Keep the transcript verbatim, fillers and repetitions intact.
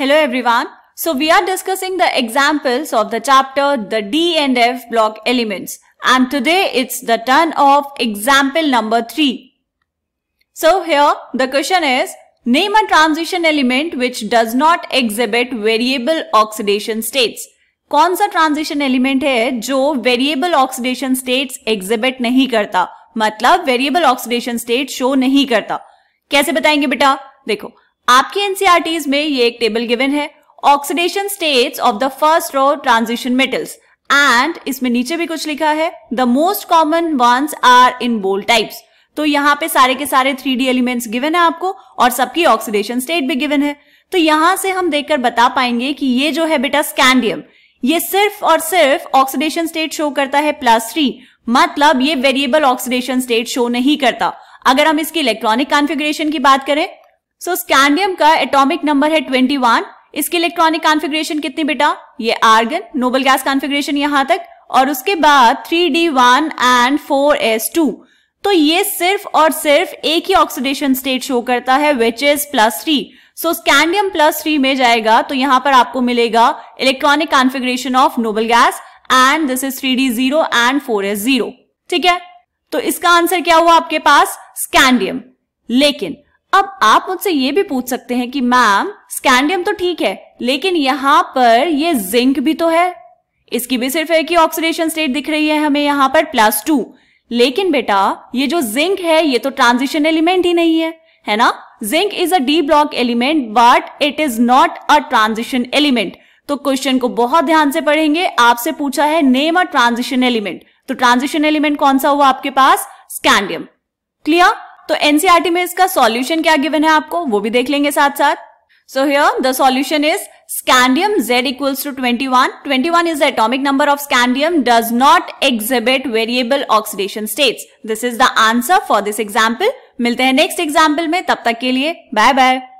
Hello everyone. So we are discussing the examples of the chapter the D and F block elements, and today it's the turn of example number three. So here the question is, name a transition element which does not exhibit variable oxidation states. कौन सा transition element है जो variable oxidation states exhibit नहीं करता, मतलब variable oxidation state show नहीं करता. कैसे बताएंगे बेटा? देखो, आपके एनसीईआरटीज में ये एक टेबल गिवन है, oxidation states of the first row transition metals, and इसमें नीचे भी कुछ लिखा है, the most common ones are in bold types. तो यहाँ पे सारे के सारे थ्री डी एलिमेंट्स गिवन है आपको और सबकी ऑक्सीडेशन स्टेट भी गिवन है. तो यहां से हम देखकर बता पाएंगे कि ये जो है बेटा स्कैंडियम, ये सिर्फ और सिर्फ ऑक्सीडेशन स्टेट शो करता है प्लस थ्री, मतलब ये वेरिएबल ऑक्सीडेशन स्टेट शो नहीं करता. अगर हम इसकी इलेक्ट्रॉनिक कॉन्फ़िगरेशन की बात करें, सो स्कैंडियम का एटॉमिक नंबर है इक्कीस. इसकी इलेक्ट्रॉनिक कॉन्फ़िगरेशन कितनी बेटा? ये आर्गन नोबल गैस कॉन्फ़िगरेशन यहाँ तक, और उसके बाद three D one and four S two. तो ये सिर्फ और सिर्फ एक ही ऑक्सीडेशन स्टेट शो करता है, which is plus three. So scandium plus three में जाएगा तो यहां पर आपको मिलेगा electronic configuration of noble gas, and this is three D zero and four S zero. ठीक है, तो इसका आंसर क्या हुआ आपके पास? स्कैंडियम. लेकिन अब आप मुझसे ये भी पूछ सकते हैं कि मैम स्कैंडियम तो ठीक है, लेकिन यहां पर ये जिंक भी तो है, इसकी भी सिर्फ एक ही ऑक्सीडेशन स्टेट दिख रही है हमें यहां पर प्लस टू. लेकिन बेटा ये जो जिंक है ये तो ट्रांजिशन एलिमेंट ही नहीं है, है ना? Zinc is a D block element but it is not a transition element. तो क्वेश्चन को बहुत ध्यान से पढ़ेंगे. आपसे पूछा है नेम अ ट्रांजिशन एलिमेंट, तो ट्रांजिशन एलिमेंट कौन सा हुआ आपके पास? स्कैंडियम. क्लियर? तो एनसीईआरटी में इसका सॉल्यूशन क्या गिवन है आपको वो भी देख लेंगे साथ साथ. So here the solution is scandium Z equals to twenty-one. twenty-one is the atomic number of scandium, does not exhibit variable oxidation states. This is the answer for this example. मिलते हैं नेक्स्ट एग्जाम्पल में, तब तक के लिए bye bye.